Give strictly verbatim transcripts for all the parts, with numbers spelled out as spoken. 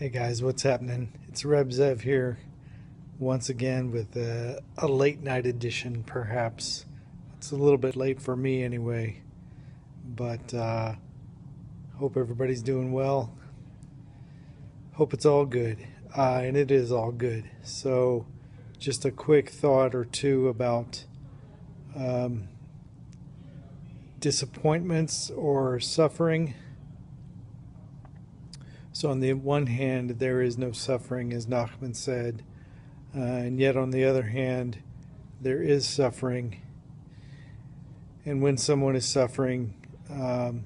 Hey guys, what's happening? It's Reb Zev here once again with a, a late night edition perhaps. It's a little bit late for me anyway, but uh, hope everybody's doing well. Hope it's all good, uh, and it is all good. So just a quick thought or two about um, disappointments or suffering. So on the one hand, there is no suffering, as Nachman said, uh, and yet on the other hand, there is suffering. And when someone is suffering, um,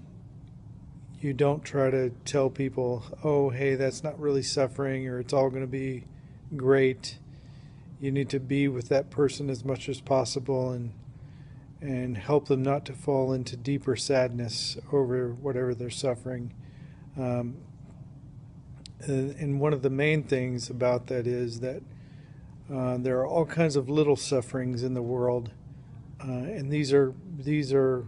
you don't try to tell people, oh, hey, that's not really suffering, or it's all going to be great. You need to be with that person as much as possible and, and help them not to fall into deeper sadness over whatever they're suffering. Um, And one of the main things about that is that uh, there are all kinds of little sufferings in the world, uh, and these are these are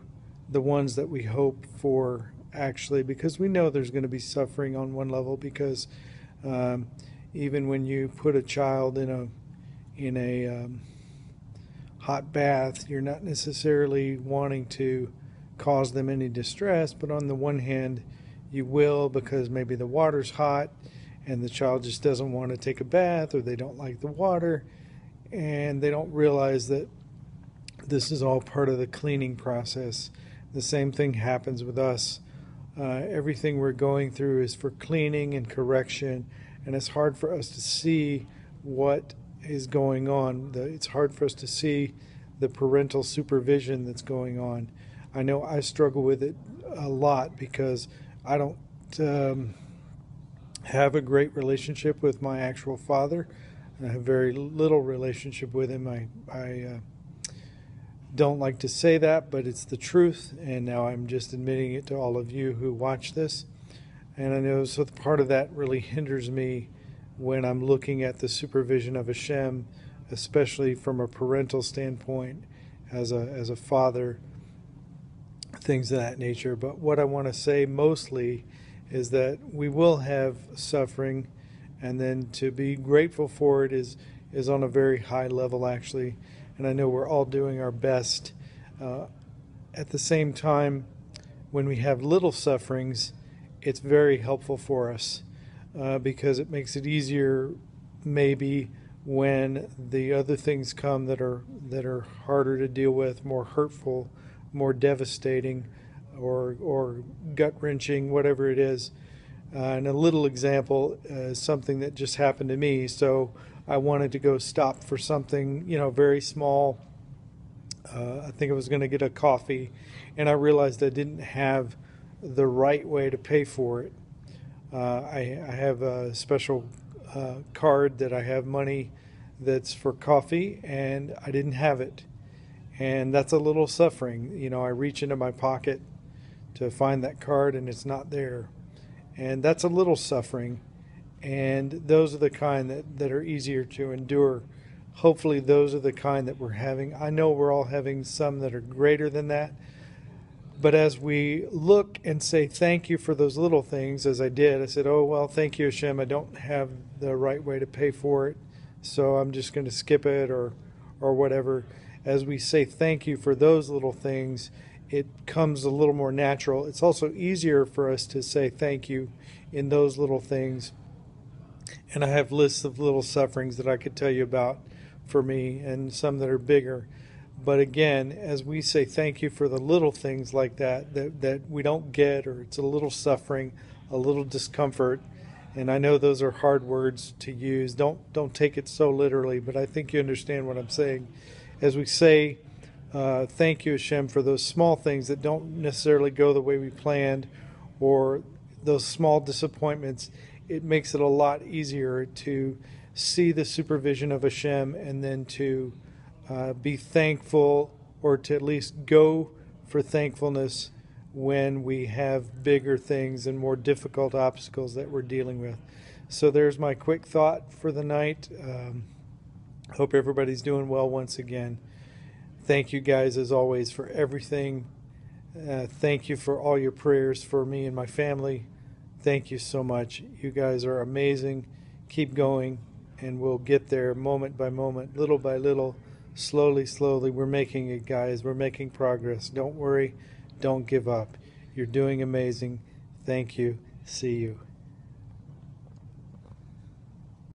the ones that we hope for, actually, because we know there's going to be suffering on one level, because um, even when you put a child in a in a um, hot bath, you're not necessarily wanting to cause them any distress, but on the one hand, you will, because maybe the water's hot and the child just doesn't want to take a bath, or they don't like the water, and they don't realize that this is all part of the cleaning process. The same thing happens with us. Uh, everything we're going through is for cleaning and correction, and it's hard for us to see what is going on. The, it's hard for us to see the parental supervision that's going on. I know I struggle with it a lot because I don't um, have a great relationship with my actual father. I have very little relationship with him. I, I uh, don't like to say that, but it's the truth, and now I'm just admitting it to all of you who watch this. And I know so part of that really hinders me when I'm looking at the supervision of Hashem, especially from a parental standpoint, as a, as a father, things of that nature. But what I want to say mostly is that we will have suffering, and then to be grateful for it is is on a very high level, actually. And I know we're all doing our best. Uh, at the same time, when we have little sufferings, it's very helpful for us uh, because it makes it easier, maybe, when the other things come that are that are harder to deal with, more hurtful, more devastating, or or gut-wrenching, whatever it is. Uh, and a little example is uh, something that just happened to me. So I wanted to go stop for something, you know, very small. Uh, I think I was going to get a coffee, and I realized I didn't have the right way to pay for it. Uh, I, I have a special uh, card that I have money that's for coffee, and I didn't have it. And that's a little suffering. You know, I reach into my pocket to find that card and it's not there. And that's a little suffering. And those are the kind that, that are easier to endure. Hopefully those are the kind that we're having. I know we're all having some that are greater than that. But as we look and say thank you for those little things, as I did, I said, oh, well, thank you, Hashem. I don't have the right way to pay for it, so I'm just going to skip it or, or whatever. As we say thank you for those little things, it comes a little more natural. It's also easier for us to say thank you in those little things. And I have lists of little sufferings that I could tell you about for me, and some that are bigger. But again, as we say thank you for the little things like that, that, that we don't get, or it's a little suffering, a little discomfort. And I know those are hard words to use. Don't, don't take it so literally, but I think you understand what I'm saying. As we say, uh, thank you, Hashem, for those small things that don't necessarily go the way we planned, or those small disappointments, it makes it a lot easier to see the supervision of Hashem, and then to uh, be thankful, or to at least go for thankfulness when we have bigger things and more difficult obstacles that we're dealing with. So there's my quick thought for the night. Um, Hope everybody's doing well once again. Thank you guys, as always, for everything. Uh, thank you for all your prayers for me and my family. Thank you so much. You guys are amazing. Keep going, and we'll get there moment by moment, little by little, slowly, slowly. We're making it, guys. We're making progress. Don't worry. Don't give up. You're doing amazing. Thank you. See you.